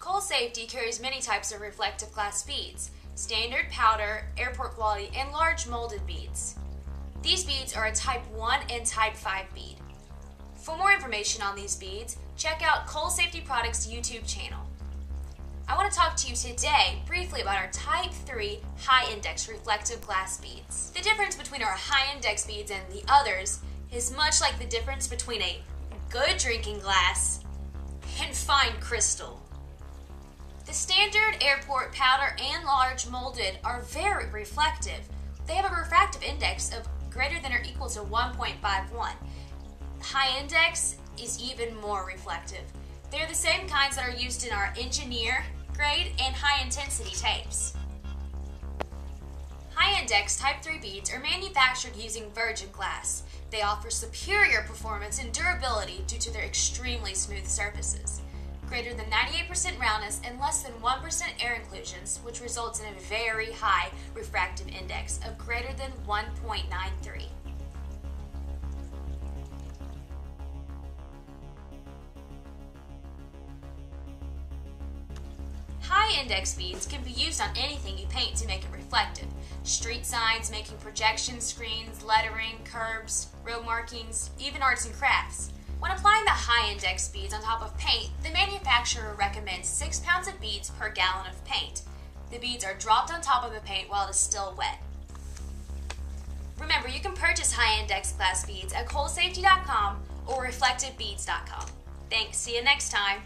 Cole Safety carries many types of reflective glass beads: standard, powder, airport quality, and large molded beads. These beads are a Type 1 and Type 5 bead. For more information on these beads, check out Cole Safety Products' YouTube channel. I want to talk to you today briefly about our Type 3 high index reflective glass beads. The difference between our high index beads and the others is much like the difference between a good drinking glass and fine crystal. The standard, airport, powder, and large molded are very reflective. They have a refractive index of greater than or equal to 1.51. High index is even more reflective. They're the same kinds that are used in our engineer grade and high intensity tapes. High index Type 3 beads are manufactured using virgin glass. They offer superior performance and durability due to their extremely smooth surfaces, greater than 98% roundness and less than 1% air inclusions, which results in a very high refractive index of greater than 1.93. High index beads can be used on anything you paint to make it reflective: street signs, making projection screens, lettering, curbs, road markings, even arts and crafts. When applying the high index beads on top of paint, the manufacturer recommends 6 pounds of beads per gallon of paint. The beads are dropped on top of the paint while it is still wet. Remember, you can purchase high index glass beads at colesafety.com or reflectivebeads.com. Thanks, see you next time.